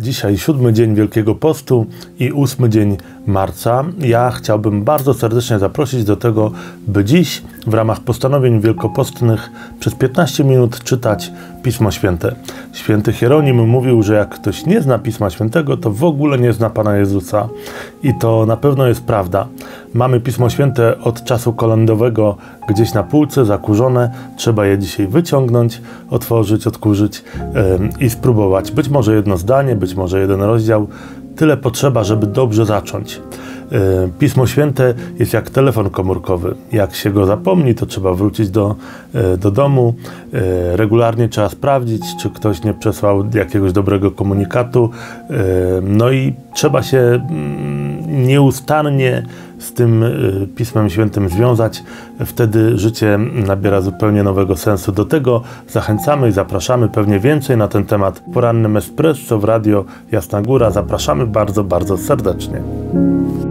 Dzisiaj 7. dzień Wielkiego Postu i 8. dzień marca. Ja chciałbym bardzo serdecznie zaprosić do tego, by dziś w ramach postanowień wielkopostnych przez 15 minut czytać Pismo Święte. Święty Hieronim mówił, że jak ktoś nie zna Pisma Świętego, to w ogóle nie zna Pana Jezusa. I to na pewno jest prawda. Mamy Pismo Święte od czasu kolędowego gdzieś na półce, zakurzone. Trzeba je dzisiaj wyciągnąć, otworzyć, odkurzyć i spróbować. Być może jedno zdanie, być może jeden rozdział. Tyle potrzeba, żeby dobrze zacząć. Pismo Święte jest jak telefon komórkowy. Jak się go zapomni, to trzeba wrócić do domu. Regularnie trzeba sprawdzić, czy ktoś nie przesłał jakiegoś dobrego komunikatu. No i trzeba się nieustannie z tym Pismem Świętym związać. Wtedy życie nabiera zupełnie nowego sensu. Do tego zachęcamy i zapraszamy, pewnie więcej na ten temat w Porannym Espresso w Radio Jasna Góra. Zapraszamy bardzo, bardzo serdecznie.